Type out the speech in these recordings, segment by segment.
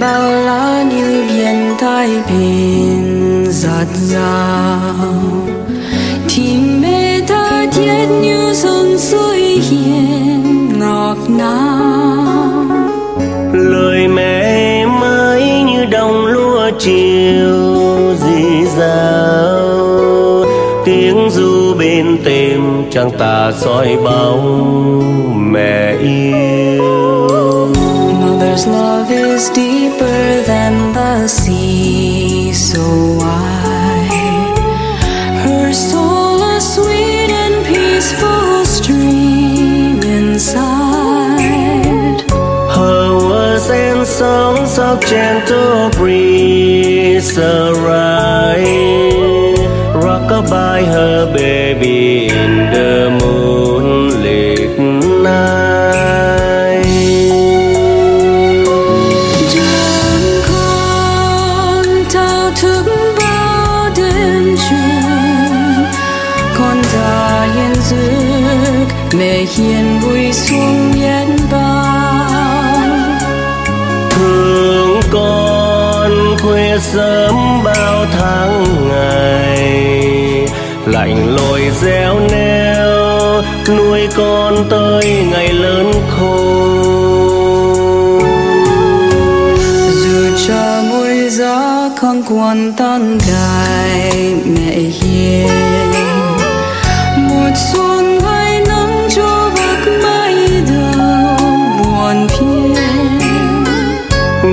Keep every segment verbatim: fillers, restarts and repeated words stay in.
bao la như biển Thái Bình dạt dào, tìm mê tha thiết như sông suối hiền ngọt ngào. Lời mẹ em ơi như đồng lúa chiều dì dào, tiếng ru bên tìm trăng tà soi bóng mẹ yêu. Mother's love is deeper than the sea, so wide. Her soul a sweet and peaceful stream inside. Her words and songs of gentle breeze arise. Rockabye her baby in the moonlit night. Mẹ hiền vui xuống biết bao, thương con khuya sớm bao tháng ngày, lạnh lội gieo neo nuôi con tới ngày lớn khôn. Dù cho mùi gió không còn tan gái mẹ hiền, một xuân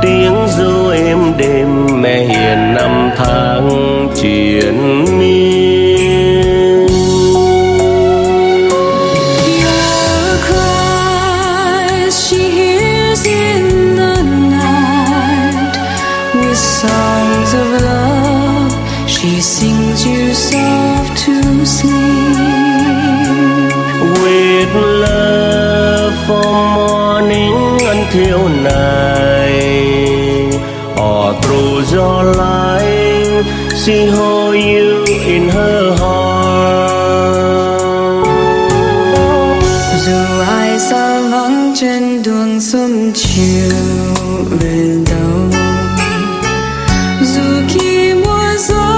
Tiếng ru êm đêm mẹ hiền năm tháng triền miên. Sings you soft to sleep with love from morning until night. All through your life she holds you in her heart. Dù ai xa vắng trên đường sớm chiều về đâu, dù khi mùa gió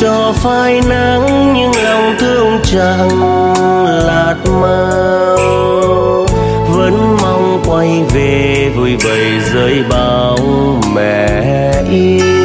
cho phai nắng nhưng lòng thương chẳng lạt mau, vẫn mong quay về vui vầy dưới bao mẹ yêu.